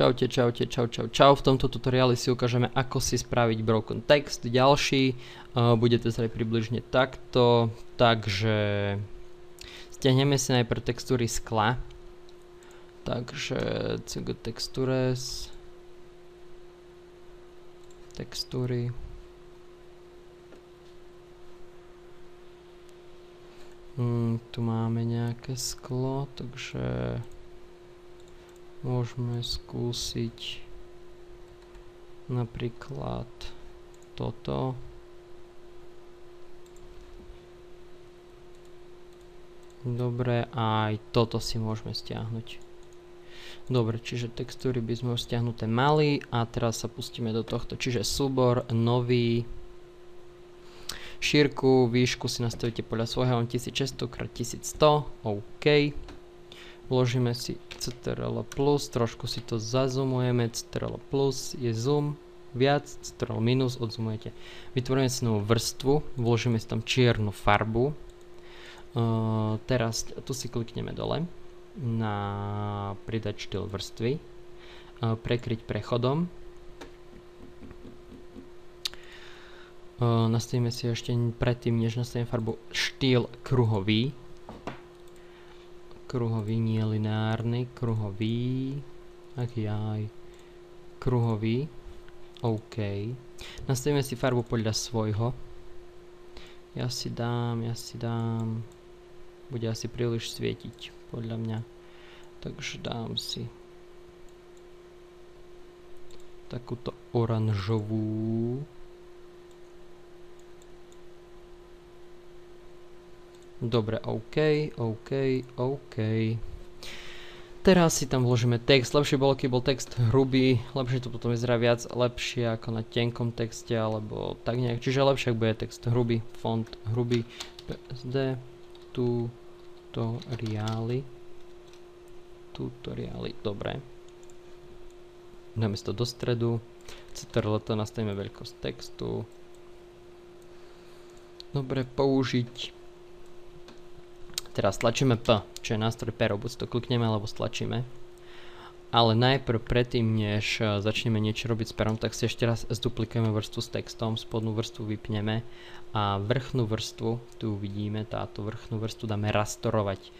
Čau. V tomto tutoriáli si ukážeme, ako si spraviť broken text. Ďalší bude to zrejme približne takto. Takže stiahneme si najprv textúry skla. Takže textures, textúry. Tu máme nejaké sklo, takže môžeme skúsiť napríklad toto. Dobre, aj toto si môžeme stiahnuť. Dobre, čiže textúry by sme už stiahnuté mali a teraz sa pustíme do tohto. Čiže súbor, nový. Šírku, výšku si nastavíte podľa svojho, on 1600 x 1100, OK. Vložíme si Ctrl+, trošku si to zazumujeme, Ctrl+, je zoom, viac, Ctrl-, odzumujete. Vytvoríme si novú vrstvu, vložíme si tam čiernu farbu. Teraz tu si klikneme dole na pridať štýl vrstvy, prekryť prechodom. Nastavíme si ešte predtým, než nastavíme farbu, štýl kruhový. Kruhový, nie lineárny, kruhový. Kruhový. OK. Nastavíme si farbu podľa svojho. Ja si dám. Bude asi príliš svietiť, podľa mňa. Takže dám si takúto oranžovú. Dobre, OK. Teraz si tam vložíme text. Lepšie bolo, keby bol text hrubý, lepšie to potom vyzerá viac lepšie ako na tenkom texte alebo tak nejak. Čiže lepšie, ak bude text hrubý, font hrubý. PSDTutoriály, dobre. Dáme si to do stredu. Ctrl+, nastavíme veľkosť textu. Dobre, použiť. Teraz stlačíme P, čo je nástroj pero, buď si to klikneme alebo stlačíme. Ale najprv predtým, než začneme niečo robiť s perom, tak si ešte raz zduplikujeme vrstvu s textom, spodnú vrstvu vypneme a vrchnú vrstvu, tu vidíme, táto vrchnú vrstvu dáme rastorovať.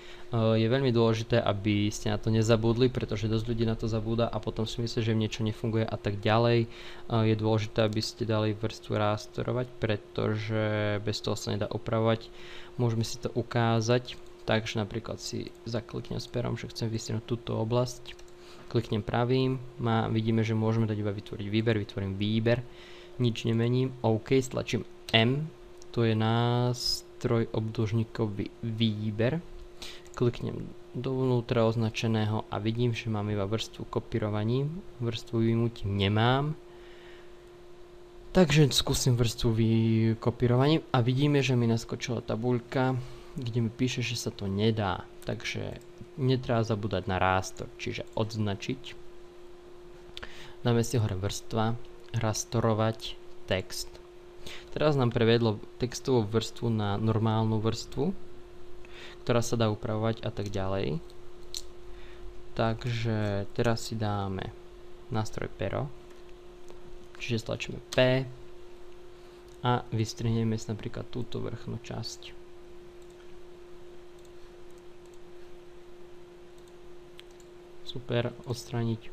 Je veľmi dôležité, aby ste na to nezabudli, pretože dosť ľudí na to zabúda a potom si myslí, že im niečo nefunguje a tak ďalej. Je dôležité, aby ste dali vrstvu rastorovať, pretože bez toho sa nedá opravovať. Môžeme si to ukázať. Takže napríklad si zakliknem s perom, že chcem vystrihnúť túto oblasť. Kliknem pravým, vidíme, že môžeme dať iba vytvoriť výber, vytvorím výber, nič nemením, OK, stlačím M, to je nástroj obdĺžnikový výber, kliknem dovnútra označeného a vidím, že mám iba vrstvu kopírovaním, vrstvu vymutím nemám. Takže skúsim vrstvu vykopírovaním a vidíme, že mi naskočila tabuľka, kde mi píše, že sa to nedá. Takže netreba zabúdať na rástor, čiže odznačiť. Dáme si hore vrstva, rastorovať text. Teraz nám prevedlo textovú vrstvu na normálnu vrstvu, ktorá sa dá upravovať a tak ďalej. Takže teraz si dáme nástroj pero. Čiže stlačíme P a vystrihneme si napríklad túto vrchnú časť. Super, odstrániť.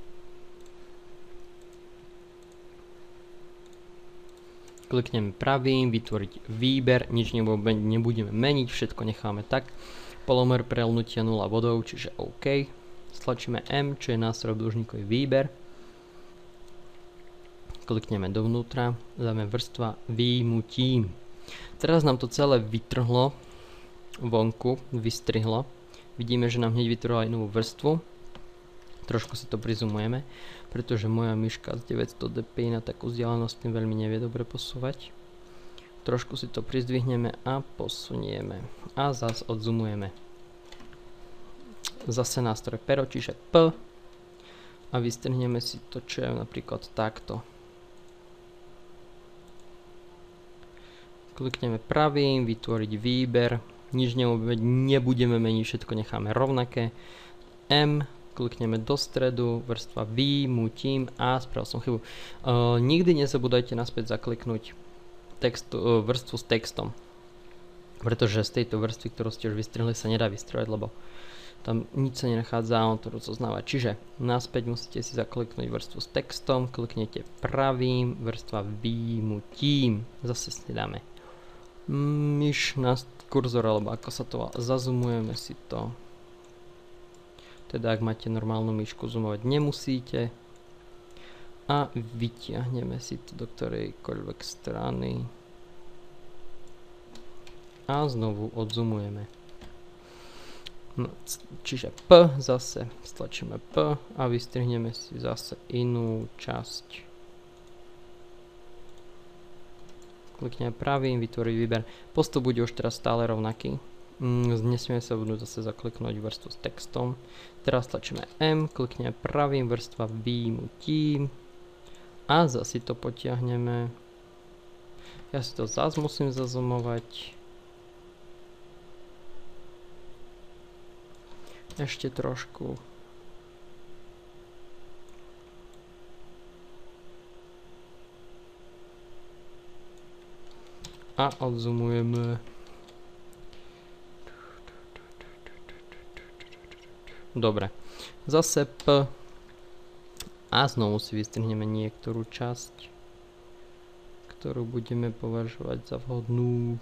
Klikneme pravým, vytvoriť výber, nič nebudeme meniť, všetko necháme tak. Polomer prelnutia 0 bodov, čiže OK. Stlačíme M, čo je nástroj obdĺžnikový výber. Klikneme dovnútra, dáme vrstva výjimutím. Teraz nám to celé vytrhlo vonku, vystrihlo. Vidíme, že nám hneď vytrhlo aj novú vrstvu. Trošku si to prizumujeme, pretože moja myška z 900 dpi na takú vzdialenosť tým veľmi nevie dobre posúvať. Trošku si to prizdvihneme a posunieme. A zase odzumujeme. Zase nástroj pero, čiže P. A vystrhneme si to, čo je napríklad takto. Klikneme pravým, vytvoriť výber, nič nebudeme meniť, všetko necháme rovnaké. M, klikneme do stredu, vrstva vymutím a spravil som chybu. Nikdy nezabúdajte naspäť zakliknúť text, vrstvu s textom, pretože z tejto vrstvy, ktorú ste už vystrihli, sa nedá vystrihať, lebo tam nič sa nenachádza a on to rozoznáva. Čiže naspäť musíte si zakliknúť vrstvu s textom, kliknete pravým, vrstva vymutím, zase si dáme myš na kurzor, alebo ako sa to zazumujeme si to. Teda ak máte normálnu myšku, zoomovať nemusíte. A vytiahneme si to do ktorejkoľvek strany. A znovu odzumujeme. No, čiže P, zase stlačíme P a vystrihneme si zase inú časť. Klikneme pravým, vytvoriť výber. Postup bude už teraz stále rovnaký. Nesmieme sa budú zase zakliknúť vrstvu s textom. Teraz tlačíme M, klikneme pravým, vrstva vymutím a zase to potiahneme. Ja si to zase musím zazumovať. Ešte trošku. A odzumujeme. Dobre, zase P a znovu si vystrihneme niektorú časť, ktorú budeme považovať za vhodnú.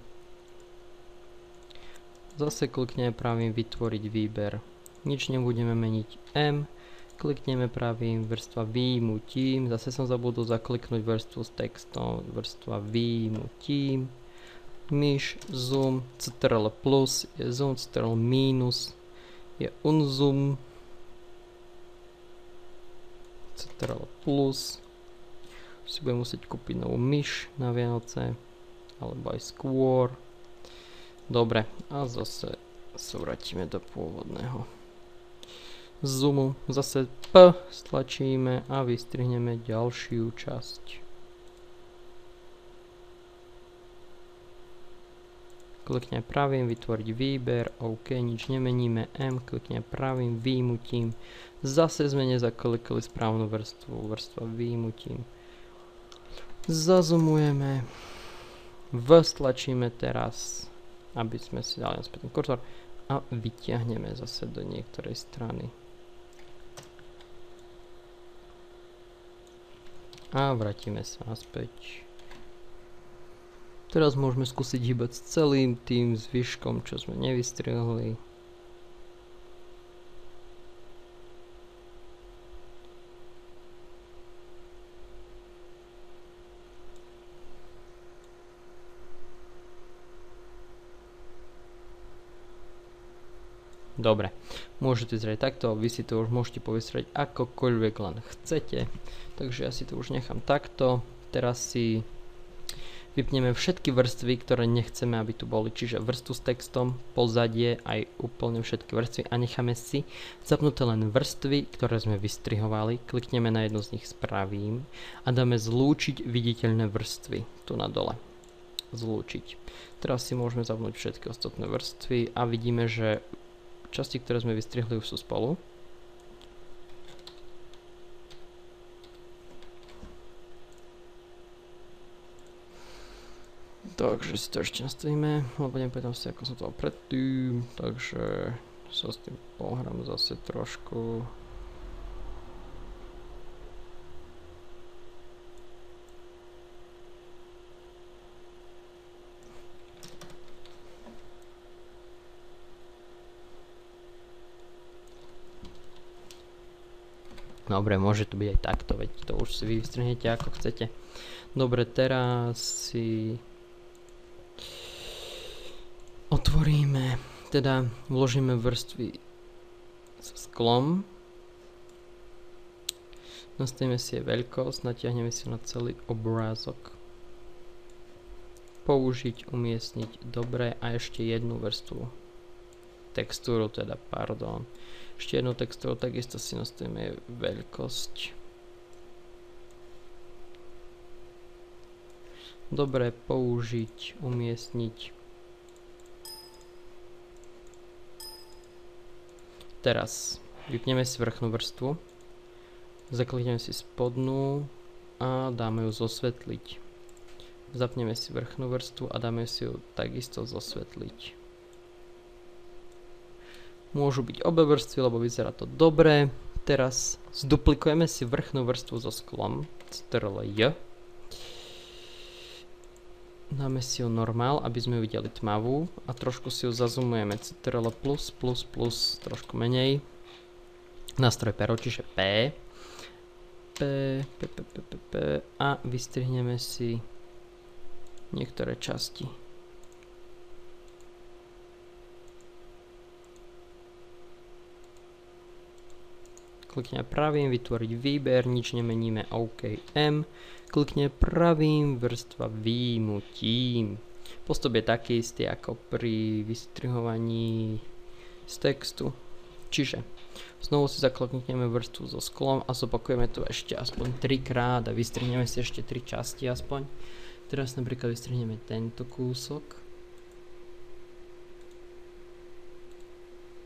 Zase klikneme pravým vytvoriť výber, nič nebudeme meniť. M, klikneme pravým, vrstva vymutím, zase som zabudol zakliknúť vrstvu s textom, vrstva vymutím, myš, zoom, ctrl plus, je zoom, ctrl minus, je unzoom, ctrl plus. Si budem musieť kúpiť novú myš na Vianoce alebo aj skôr. Dobre, a zase sa vrátime do pôvodného zoomu, zase P stlačíme a vystrihneme ďalšiu časť, klikne pravým, vytvoriť výber, OK, nič nemeníme. M, klikne pravým, vymutím, zase sme nezaklikli správnu vrstvu, vrstva vymutím, zazumujeme, V stlačíme teraz, aby sme si dali naspäť ten kursor a vytiahneme zase do niektorej strany a vrátime sa naspäť. Teraz môžeme skúsiť hýbať s celým tým zvyškom, čo sme nevystrihli. Dobre, môžete zrieť takto, vy si to už môžete povystrieť akokoľvek len chcete. Takže ja si to už nechám takto. Teraz si vypneme všetky vrstvy, ktoré nechceme, aby tu boli, čiže vrstvu s textom, pozadie, aj úplne všetky vrstvy, a necháme si zapnuté len vrstvy, ktoré sme vystrihovali. Klikneme na jednu z nich s pravým a dáme zlúčiť viditeľné vrstvy tu na dole. Zlúčiť. Teraz si môžeme zapnúť všetky ostatné vrstvy a vidíme, že časti, ktoré sme vystrihli, už sú spolu. Takže si to ešte nastavíme, lebo nepamätám si, ako som to mal predtým, takže sa s tým pohrám zase trošku. Dobre, môže to byť aj takto, veď to už si vy vystrihnete ako chcete. Dobre, teraz si otvoríme, teda vložíme vrstvy s sklom. Nastavíme si jej veľkosť, natiahneme si na celý obrázok. Použiť, umiestniť, dobre, a ešte jednu vrstvu. Textúru teda, pardon. Ešte jednou textúrou takisto si nastavíme veľkosť. Dobre, použiť, umiestniť. Teraz Vypneme si vrchnú vrstvu, zaklikneme si spodnú a dáme ju zosvetliť. Zapneme si vrchnú vrstvu a dáme si ju takisto zosvetliť. Môžu byť obe vrstvy, lebo vyzerá to dobre. Teraz zduplikujeme si vrchnú vrstvu so sklom. Ctrl+J. Dáme si ju normál, aby sme videli tmavú a trošku si ju zazumujeme. Ctrl+++, trošku menej. Nástroj pero, čiže P a vystrihneme si niektoré časti. Klikne pravým, vytvoriť výber, nič nemeníme, OK, M. Klikne pravým, vrstva výjimutím. Postup je taký istý ako pri vystrihovaní z textu. Čiže znovu si zaklikneme vrstvu so sklom a zopakujeme to ešte aspoň 3-krát a vystrihneme si ešte 3 časti aspoň. Teraz napríklad vystrihneme tento kúsok.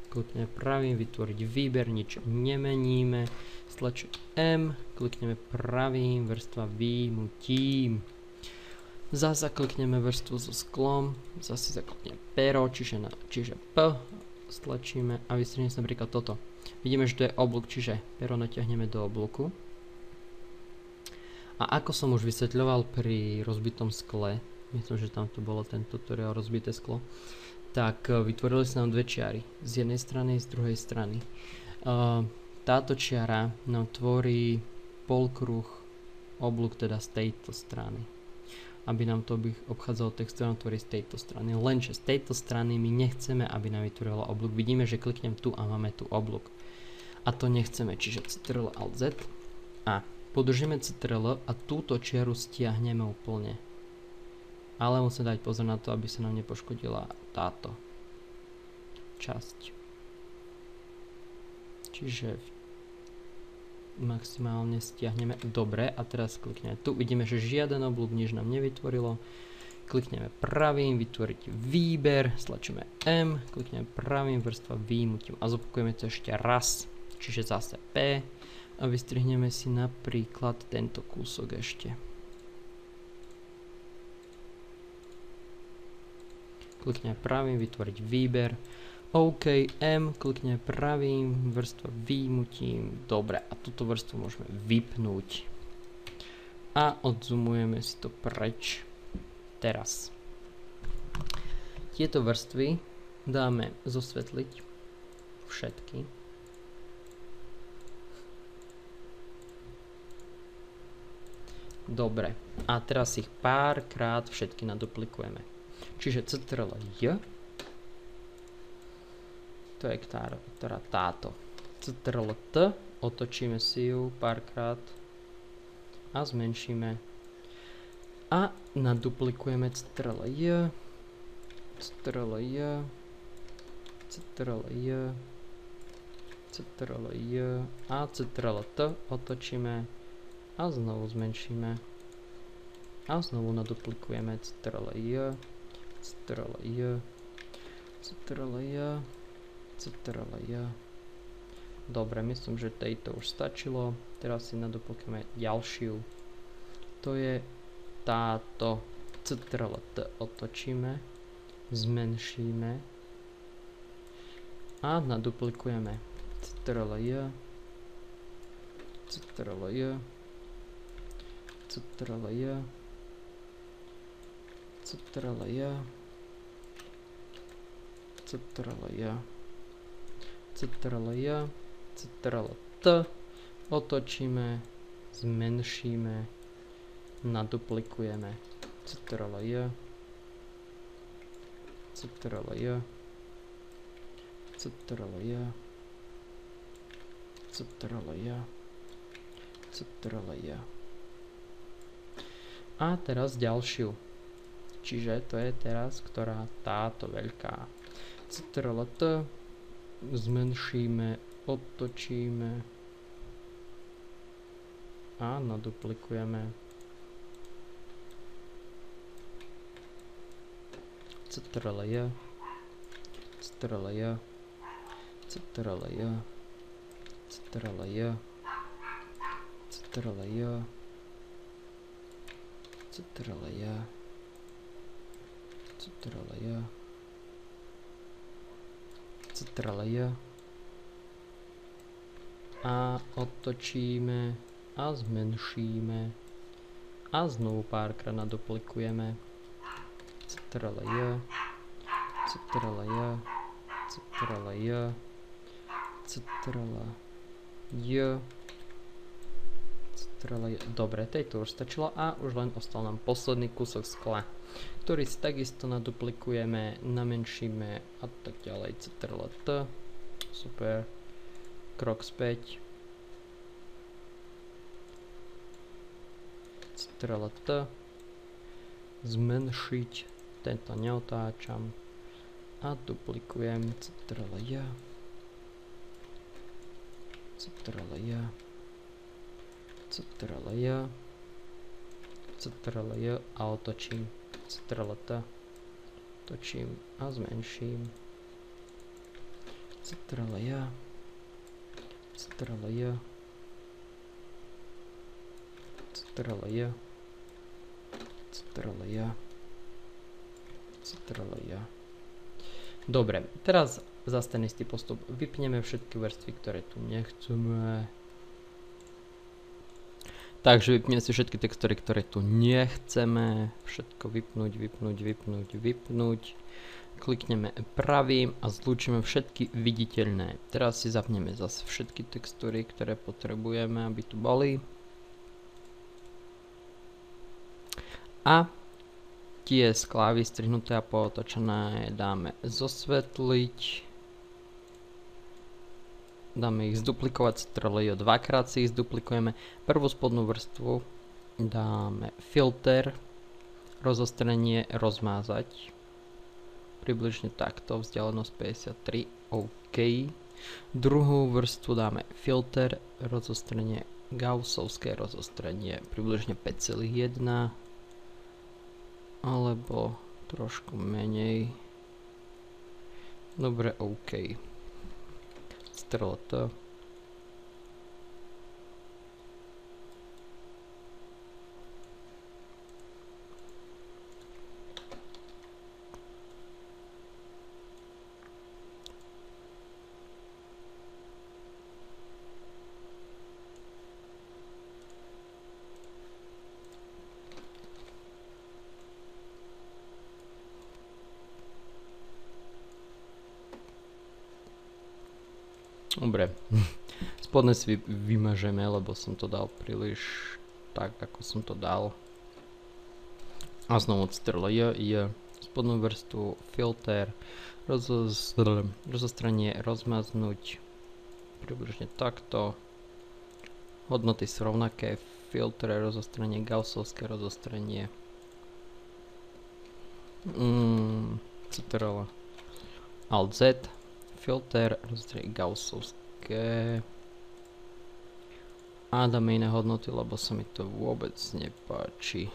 Klikneme pravým, vytvoriť výber, nič nemeníme, stlačím M, klikneme pravým, vrstva výjimutím. Zasa klikneme vrstvu so sklom, zase zaklikneme pero, čiže P, stlačíme a vystrieme sa napríklad toto. Vidíme, že to je oblúk, čiže pero natiahneme do oblúku. A ako som už vysvetľoval pri rozbitom skle, myslím, že tam to bolo ten tutoriál rozbité sklo, tak vytvorili sa nám dve čiary, z jednej strany a z druhej strany. Táto čiara nám tvorí polkruh, oblúk teda z tejto strany. Aby nám to obchádzalo textúra, nám tvorí z tejto strany. Lenže z tejto strany my nechceme, aby nám vytvorila oblúk. Vidíme, že kliknem tu a máme tu oblúk. A to nechceme, čiže Ctrl+Alt+Z a podržíme Ctrl a túto čiaru stiahneme úplne. Ale musím dať pozor na to, aby sa nám nepoškodila táto časť. Čiže maximálne stiahneme. Dobre, a teraz klikneme tu. Vidíme, že žiaden oblúk nič nám nevytvorilo. Klikneme pravým, vytvoriť výber, stlačíme M, klikneme pravým, vrstva výjimutím a zopakujeme to ešte raz. Čiže zase P a vystrihneme si napríklad tento kúsok ešte. Klikne pravým, vytvoriť výber, OK, M, klikne pravým, vrstva výjimutím, dobre, a túto vrstvu môžeme vypnúť. A odzumujeme si to preč. Teraz. Tieto vrstvy dáme zosvetliť všetky. Dobre, a teraz ich párkrát všetky naduplikujeme. Čiže Ctrl+J, to je teda táto, Ctrl+T, otočíme si ju párkrát a zmenšíme a naduplikujeme Ctrl+J, Ctrl+J, Ctrl+J, Ctrl+J a Ctrl+T, otočíme a znovu zmenšíme a znovu naduplikujeme Ctrl+J, Ctrl+J, Ctrl+J, Ctrl+J. Dobre, myslím, že tejto už stačilo. Teraz si naduplikujeme ďalšiu. To je táto. Ctrl+T otočíme, zmenšíme a naduplikujeme Ctrl+J, Ctrl+J, Ctrl+J, Ctrl+J, Ctrl+J, Ctrl+J, Ctrl+T, otočíme, zmenšíme, naduplikujeme Ctrl+J, Ctrl+J, Ctrl+J, Ctrl+J, Ctrl+J. A teraz ďalšiu. Čiže to je teraz, ktorá táto veľká. Ctrl+T, zmenšíme, otočíme a naduplikujeme. Ctrl+J, Ctrl+J, Ctrl+J, Tra-la-ja. Tra-la-ja. Tra-la-ja. Tra-la-ja. Tra-la-ja. A otočíme a zmenšíme a znovu párkrát nadoplikujeme. Ctrl-J, Ctrl-J, Ctrl-J, Ctrl-J, Ctrl-J. Dobre, tejto už stačilo a už len ostal nám posledný kúsok skla, ktorý si takisto naduplikujeme, namenšíme a tak ďalej. Ctrl-T, super. Krok späť. Ctrl-T. Zmenšiť. Tento neotáčam. A duplikujem. Ctrl-J. Ctrl-J. Ctrl-J. Ctrl-J. A otočím. Ctrl-T. Otočím a zmenším. Ctrl-J. Ctrl-J, Ctrl-J, Ctrl-J, Ctrl-J. Dobre, teraz zase ten istý postup. Vypneme všetky vrstvy, ktoré tu nechceme. Takže vypneme si všetky textúry, ktoré tu nechceme. Všetko vypnúť, vypnúť, vypnúť, vypnúť. Klikneme pravým a zlúčime všetky viditeľné. Teraz si zapneme zase všetky textúry, ktoré potrebujeme, aby tu boli. A tie z klávy strihnuté a pootočené dáme zosvetliť. Dáme ich zduplikovať, Ctrl-J dvakrát si ich zduplikujeme. Prvú spodnú vrstvu dáme filter, rozostrenie, rozmázať. Približne takto, vzdialenosť 53, OK. Druhú vrstvu dáme filter, rozostrenie, gaussovské rozostrenie, približne 5,1, alebo trošku menej. Dobre, OK. Ctrl-T. Dobre, spodne si vymažeme, lebo som to dal príliš tak, ako som to dal. A znovu Ctrl-J, J, spodnú vrstvu, filter, rozostranie, rozmaznúť, približne takto. Hodnoty sú rovnaké, filtre, rozostranie, gaussovské rozostranie. Ctrl, Alt Z. Filter, rozdrie gaussovské a dáme iné hodnoty, lebo sa mi to vôbec nepáči.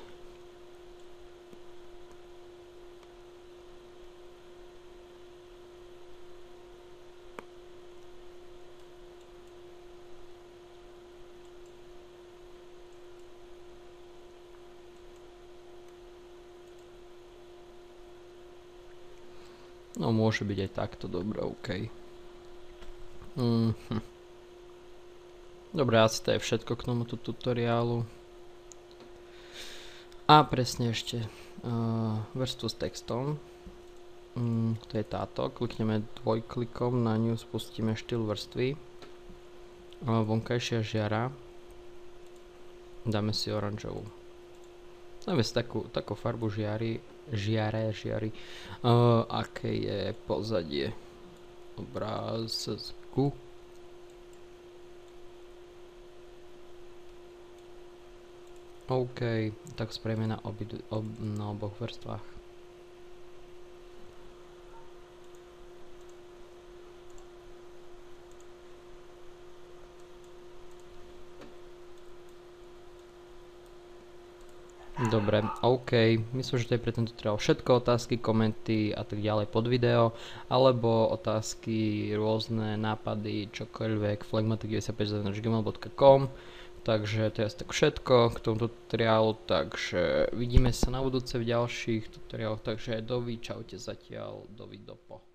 No, môže byť aj takto, dobre, OK. Dobre, asi to je všetko k tomuto tutoriálu. A presne ešte vrstvu s textom. To je táto, klikneme dvojklikom na ňu, spustíme štýl vrstvy. Vonkajšia žiara. Dáme si oranžovú. Dáme si takú farbu žiary. Aké je pozadie obrázku. OK, tak sprejme na oboch vrstvách. Dobre, OK. Myslím, že to je pre tento tutoriál všetko. Otázky, komenty a tak ďalej pod video, alebo otázky, rôzne nápady, čokoľvek, flegmatik95@gmail.com. Takže to je asi tak všetko k tomu tutoriálu, takže vidíme sa na budúce v ďalších tutoriáloch, takže dovi, čaute zatiaľ, dovi, dopo.